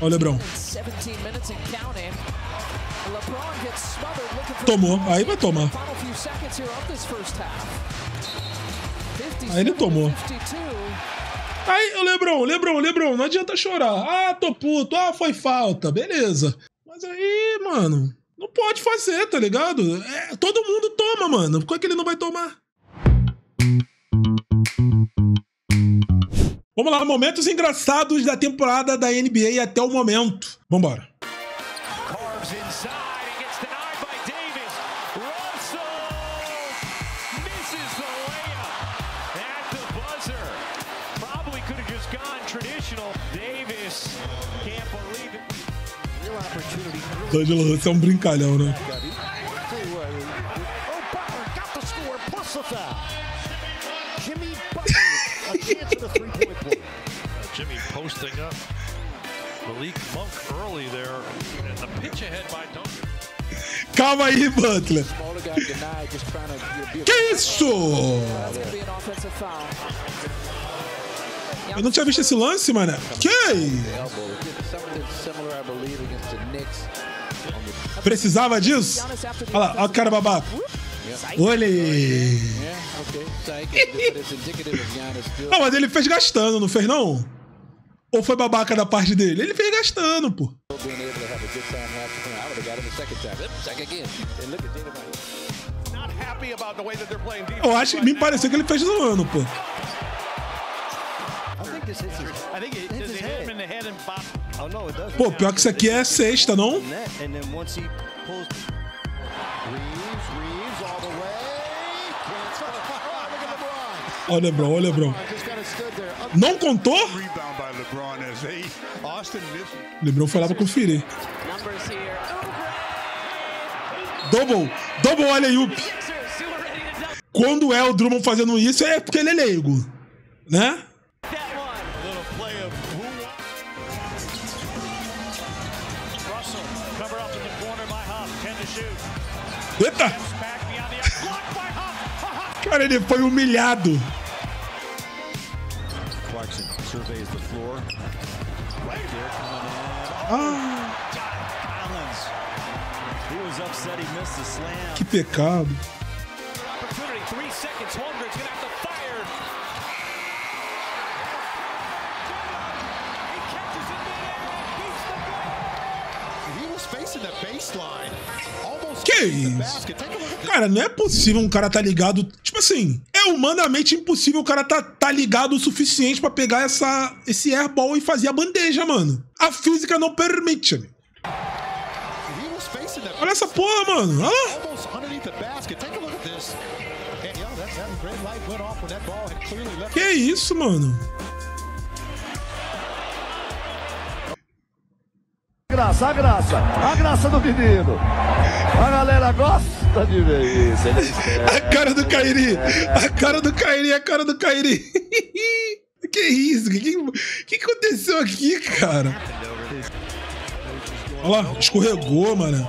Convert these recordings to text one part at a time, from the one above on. Olha o LeBron. Tomou. Aí vai tomar. Aí ele tomou. Aí, LeBron, não adianta chorar. Ah, tô puto. Ah, foi falta. Beleza. Mas aí, mano, não pode fazer, tá ligado? É, todo mundo toma, mano. Por que é que ele não vai tomar? Vamos lá, momentos engraçados da temporada da NBA até o momento. Vambora. D'Angelo Russell é um brincalhão, né? Calma aí, Butler. Que isso? Eu não tinha visto esse lance, mano. Que? Precisava disso? Olha lá, olha o cara babaca. Olha aí. Não, mas ele fez gastando, não fez não? Ou foi babaca da parte dele? Ele fez gastando, pô. Eu acho, me pareceu que ele fez zoando, pô. Pô, pior que isso aqui é sexta, não? Olha o LeBron, olha o LeBron. Não contou? O LeBron foi lá pra conferir. Double alley-oop. Quando é o Drummond fazendo isso, é porque ele é leigo, né? Eita! Cara, ele foi humilhado. Ah. Que pecado. Que isso? Cara, não é possível um cara tá ligado. Tipo assim, é humanamente impossível o cara tá ligado o suficiente pra pegar esse airball e fazer a bandeja, mano. A física não permite, amigo. Olha essa porra, mano. Olha lá. Que isso, mano? A graça do menino. A galera gosta de ver isso. A cara do Kairi. A cara do Kairi. Que isso? O que aconteceu aqui, cara? Olha lá, escorregou, mano.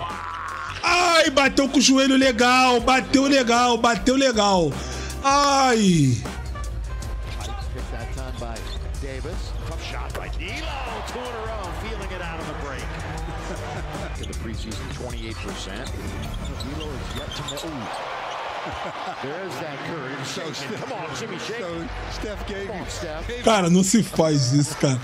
Ai, bateu com o joelho legal. Bateu legal. Ai. Cara, não se faz isso, cara.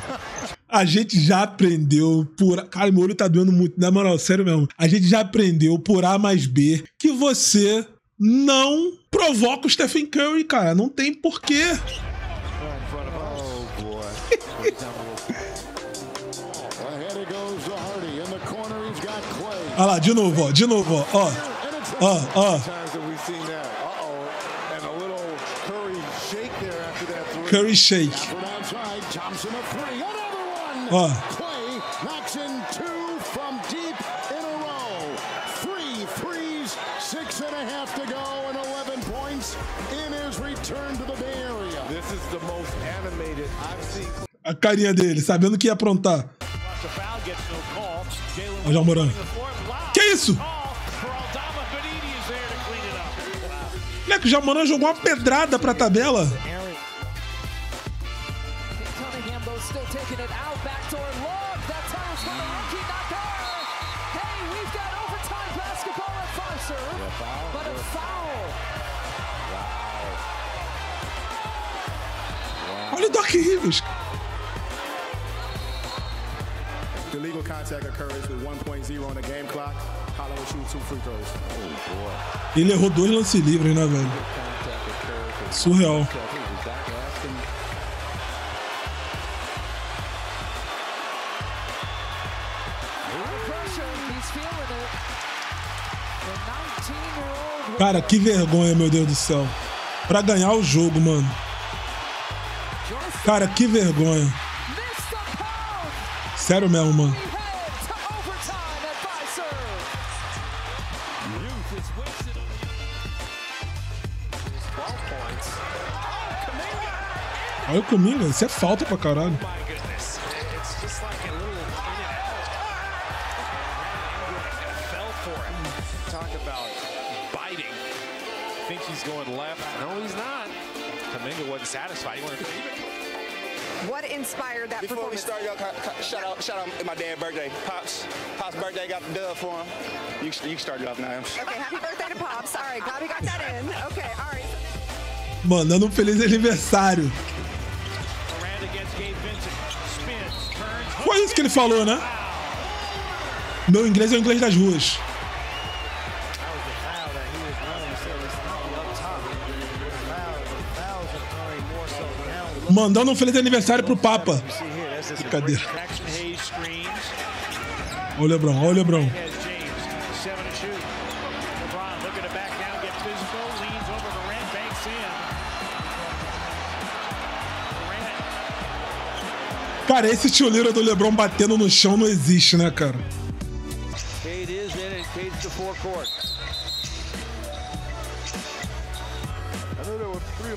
A gente já aprendeu por... Cara, meu olho tá doendo muito. Na moral, sério mesmo. A gente já aprendeu por A mais B que você não provoca o Stephen Curry, cara. Não tem porquê. Olha lá, de novo, ó. Curry shake. Ó. A carinha dele, sabendo que ia aprontar. Olha o Ja Morant. Que isso? Moleque, o Ja Morant jogou uma pedrada pra tabela. from the rookie, not there. Hey, we've got overtime basketball at five, sir. But a foul. Wow. Olha o Doc Rivers. The legal contact occurs with 1.0 on the game clock. Holland will shoot two free throws. Oh, boy. Ele errou 2 lances livres, né, velho? Surreal. Cara, que vergonha, meu Deus do céu. Pra ganhar o jogo, mano. Cara, que vergonha. Sério mesmo, mano. Olha o Kuminga, isso é falta pra caralho. What inspired that before we start, y'all shout out my dad's birthday. Pops birthday, got the dub for him. You can start it off now. Okay, happy birthday to Pops. All right, glad we got that in. Okay, all right. Mandando feliz aniversário. Foi isso que ele falou, né? Meu inglês é o inglês das ruas. Mandando um feliz aniversário pro Papa. Brincadeira. Olha o LeBron, olha o LeBron. Cara, esse tioleiro do LeBron batendo no chão não existe, né, cara?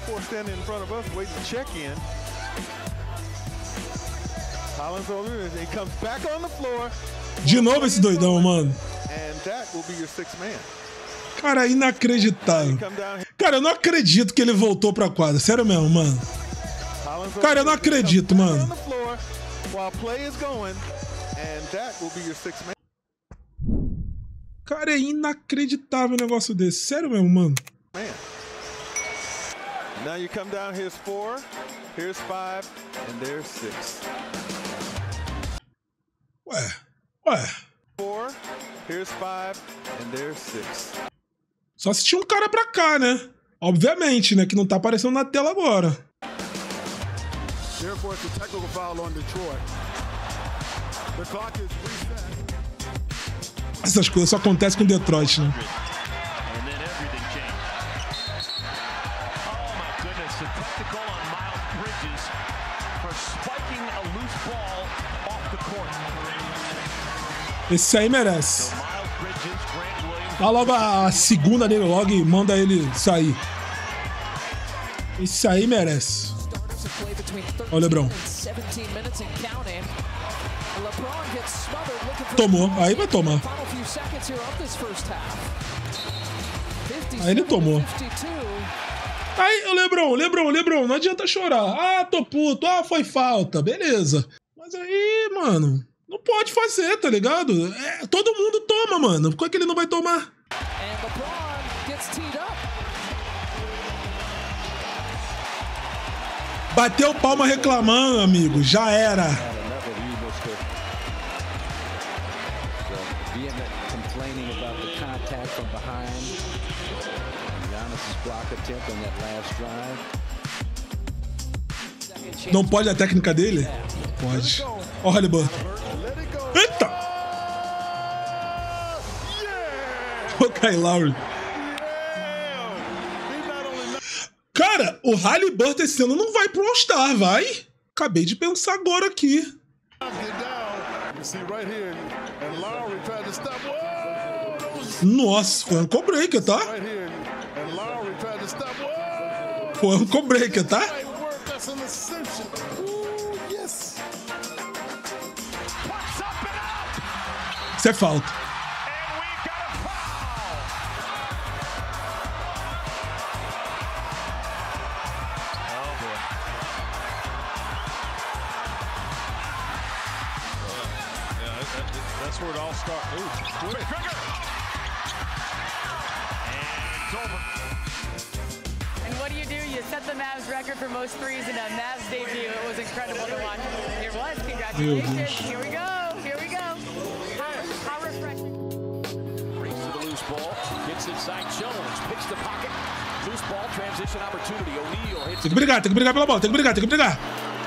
Four standing in front of us, waiting to check in. Holland's over. He comes back on the floor. De novo esse doidão, mano. And that will be your sixth man. Cara, inacreditável. Cara, eu não acredito que ele voltou pra quadra. Sério mesmo, mano. Cara, eu não acredito, mano. Cara, é inacreditável um negócio desse. Sério mesmo, mano. Now you come down, here's 4, here's 5, and there's 6. Ué. 4, here's 5, and there's 6. Só se tinha um cara pra cá, né? Obviamente, né? Que não tá aparecendo na tela agora. Therefore, it's a technical foul on Detroit. The clock is reset. Essas coisas só acontecem com Detroit, né? Esse aí merece. Dá logo a segunda dele logo e manda ele sair. Esse aí merece. Olha o LeBron. Tomou. Aí vai tomar. Aí ele tomou. Aí, LeBron, não adianta chorar. Ah, tô puto. Ah, foi falta. Beleza. Mas aí, mano... Não pode fazer, tá ligado? É, todo mundo toma, mano. Por que é que ele não vai tomar? Bateu palma reclamando, amigo. Já era. Não pode a técnica dele? Pode. Ó, Halliburton. Eita! O Kyle Lowry. Cara, o Halliburton esse ano não vai pro All-Star, vai? Acabei de pensar agora aqui. Nossa, foi um ankle breaker, tá? Foi um ankle breaker, tá? Isso é falta. That's where it all starts. Ooh, with a trigger. And it's over. And what do? You set the Mavs record for most threes in a Mavs debut. It was incredible to watch. Here it was. Congratulations. Here we go. Here we go. How refreshing. Brings to the loose ball. Gets inside Jones. Picks the pocket. Loose ball. Transition opportunity. O'Neal hits. Tem que brigar. Tem que brigar pela bola. Tem que brigar. Tem que brigar.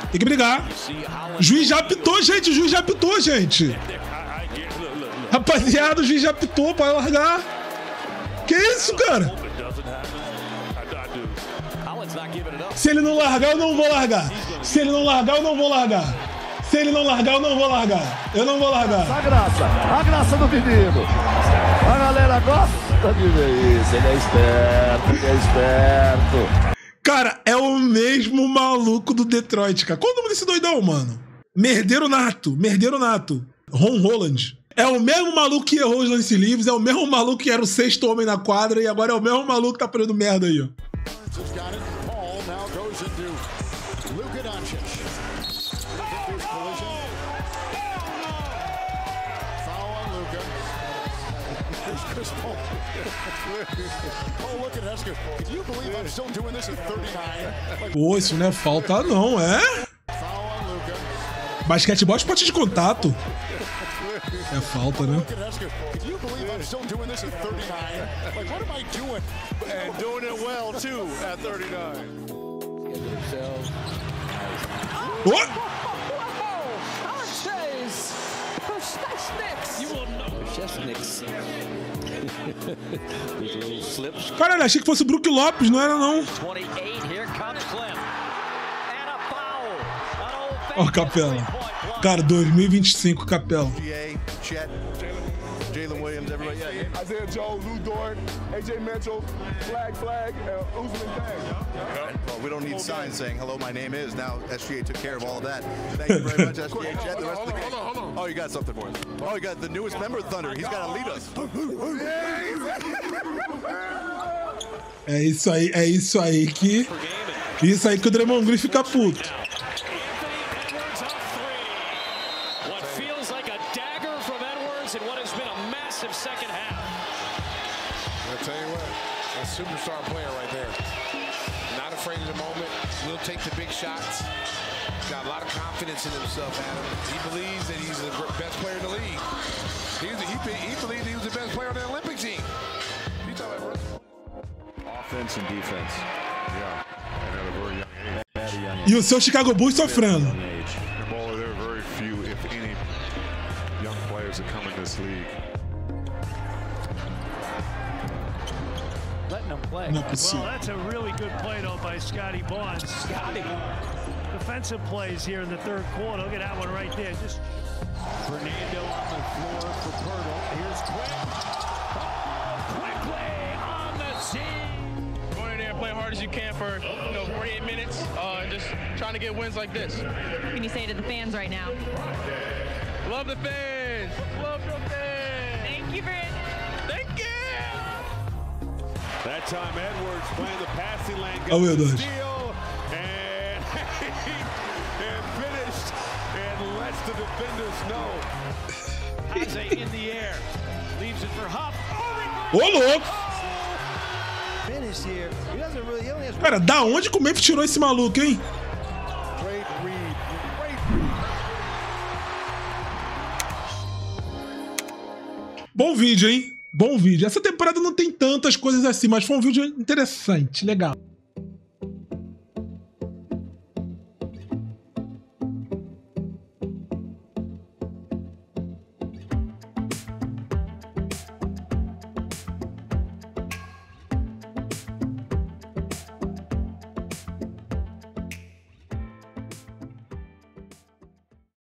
Tem que brigar. O juiz já apitou, gente. O juiz já apitou, gente. Rapaziada, o juiz já apitou. Pode largar. Que isso, cara? Se ele não largar, eu não vou largar. Se ele não largar, eu não vou largar. Se ele não largar, eu não vou largar. Eu não vou largar. A graça do menino. A galera gosta de ver isso. Ele é esperto, Cara, é o mesmo maluco do Detroit, cara. Qual o nome desse doidão, mano? Merdeiro nato, Ron Holland. É o mesmo maluco que errou os lances livres, é o mesmo maluco que era o sexto homem na quadra e agora é o mesmo maluco que tá perdendo merda aí, ó. Pô, isso não é falta não, é? Basquetebol é esporte de contato. É falta, né? Oh! Caralho, achei que fosse o Brook Lopez, não era não. Ó, oh, Capela. Cara, 2025, Capela. Jalen Williams, everybody. Isaiah Joe, Lou Dort, AJ Mitchell, flag, oozling bag. Well, we don't need signs saying hello, my name is. Now SGA took care of all of that. Thank you very much, SGA. Jet, the rest of the game. Oh, you got something for us. Oh, you got the newest member of Thunder. He's got to lead us. É isso aí que. Isso aí que o Draymond Green fica puto. Superstar player right there. Not afraid of the moment. Will take the big shots. Got a lot of confidence in himself, Adam. He believes that he's the best player in the league. He believed he was the best player on the Olympic team. You tell everyone. Offense and defense. Yeah. E o seu Chicago Bulls sofrendo. There are very few, if any, young players that come in this league. Não é possível. That time Edwards playing the passing lane, got the steal, and finished, and lets the defenders know. Isaiah in the air, leaves it for Huff. Oh, finish here. He doesn't really. Cara, da onde que o Memphis tirou esse maluco, hein? Bom vídeo, hein? Bom vídeo. Essa temporada não tem tantas coisas assim, mas foi um vídeo interessante, legal.